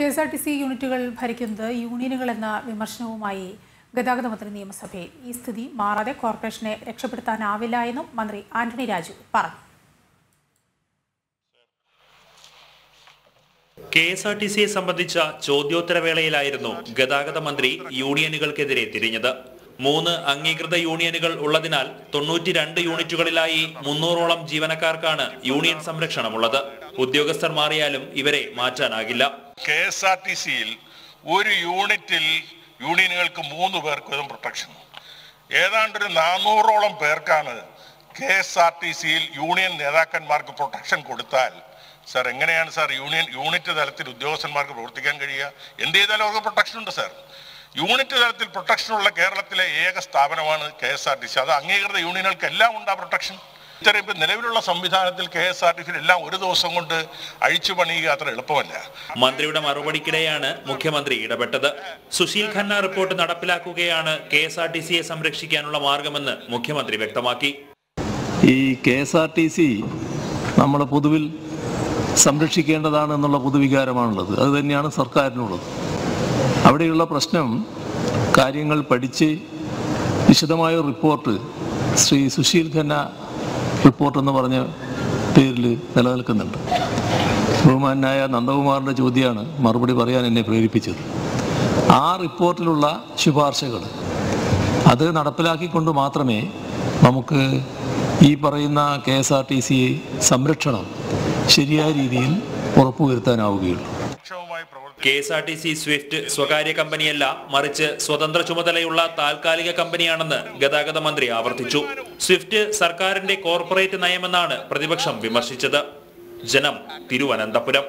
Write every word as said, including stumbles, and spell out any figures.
K S R T C യൂണിറ്റുകൾ ഭരിക്കുന്നത് യൂണിയനുകളെന്ന വിമർശനവുമായി ഗതാഗത മന്ത്രി നിയമസഭയിൽ. ഈ സ്ഥിതി മാറാതെ കോർപ്പറേഷനെ രക്ഷപ്പെടുത്താനാവില്ല എന്നും മന്ത്രി ആന്റണി രാജു പറഞ്ഞു. കെ എസ് ആർ ടി സിയെ സംബന്ധിച്ച ചോദ്യോത്തരവേളയിലായിരുന്നു ഗതാഗത മന്ത്രി യൂണിയനുകൾക്കെതിരെ തിരിഞ്ഞത്. മൂന്ന് അംഗീകൃത യൂണിയനുകൾ ഉള്ളതിനാൽ തൊണ്ണൂറ്റി രണ്ട് യൂണിറ്റുകളിലായി മുന്നൂറോളം ജീവനക്കാർക്കാണ് യൂണിയൻ സംരക്ഷണമുള്ളത്. ഉദ്യോഗസ്ഥർ മാറിയാലും ഇവരെ മാറ്റാനാകില്ല. കെ എസ് ആർ ടി സിയിൽ ഒരു യൂണിറ്റിൽ യൂണിയനുകൾക്ക് മൂന്ന് പേർക്ക് വീതം പ്രൊട്ടക്ഷൻ, ഏതാണ്ട് ഒരു നാനൂറോളം പേർക്കാണ് കെ എസ് ആർ ടി സിയിൽ യൂണിയൻ നേതാക്കന്മാർക്ക് പ്രൊട്ടക്ഷൻ കൊടുത്താൽ സാർ എങ്ങനെയാണ് സാർ യൂണിയൻ യൂണിറ്റ് തലത്തിൽ ഉദ്യോഗസ്ഥന്മാർക്ക് പ്രവർത്തിക്കാൻ കഴിയുക? എന്ത് ചെയ്താലും അവർക്ക് പ്രൊട്ടക്ഷൻ ഉണ്ട് സാർ. യൂണിറ്റ് തലത്തിൽ പ്രൊട്ടക്ഷനുള്ള കേരളത്തിലെ ഏക സ്ഥാപനമാണ് K S R T C. അത് അംഗീകൃത യൂണിയനുകൾക്ക് എല്ലാം ഉണ്ട് ആ പ്രൊട്ടക്ഷൻ. ഇത്രയും ഇപ്പം നിലവിലുള്ള സംവിധാനത്തിൽ കെ എസ് ആർ ടി സിയിൽ എല്ലാം ഒരു ദിവസം കൊണ്ട് അഴിച്ചു പണിയുക അത്ര എളുപ്പമല്ല. മന്ത്രിയുടെ മറുപടിക്കിടെയാണ് മുഖ്യമന്ത്രി ഇടപെട്ടത്. സുശീൽ ഖന്ന റിപ്പോർട്ട് നടപ്പിലാക്കുകയാണ് കെ എസ് ആർ ടി സിയെ സംരക്ഷിക്കാനുള്ള മാർഗമെന്ന് മുഖ്യമന്ത്രി വ്യക്തമാക്കി. ഈ K S R T C നമ്മുടെ പൊതുവിൽ സംരക്ഷിക്കേണ്ടതാണ് എന്നുള്ള പൊതുവികാരമാണുള്ളത്. അത് തന്നെയാണ് സർക്കാരിനുള്ളത്. അവിടെയുള്ള പ്രശ്നം കാര്യങ്ങൾ പഠിച്ച് വിശദമായ റിപ്പോർട്ട് ശ്രീ സുശീൽ ഖന്ന റിപ്പോർട്ടെന്ന് പറഞ്ഞ പേരിൽ നിലനിൽക്കുന്നുണ്ട്. ബഹുമാനായ നന്ദകുമാറിൻ്റെ ചോദ്യമാണ് മറുപടി പറയാൻ എന്നെ പ്രേരിപ്പിച്ചത്. ആ റിപ്പോർട്ടിലുള്ള ശുപാർശകൾ അത് നടപ്പിലാക്കിക്കൊണ്ട് മാത്രമേ നമുക്ക് ഈ പറയുന്ന K S R T C സംരക്ഷണം ശരിയായ രീതിയിൽ ഉറപ്പുവരുത്താനാവുകയുള്ളൂ. K S R T C Swift സ്വകാര്യ കമ്പനിയല്ല, മറിച്ച് സ്വതന്ത്ര ചുമതലയുള്ള താൽക്കാലിക കമ്പനിയാണെന്ന് ഗതാഗത മന്ത്രി ആവർത്തിച്ചു. സ്വിഫ്റ്റ് സർക്കാരിന്റെ കോർപ്പറേറ്റ് നയമെന്നാണ് പ്രതിപക്ഷം വിമർശിച്ചത്. ജനം, തിരുവനന്തപുരം.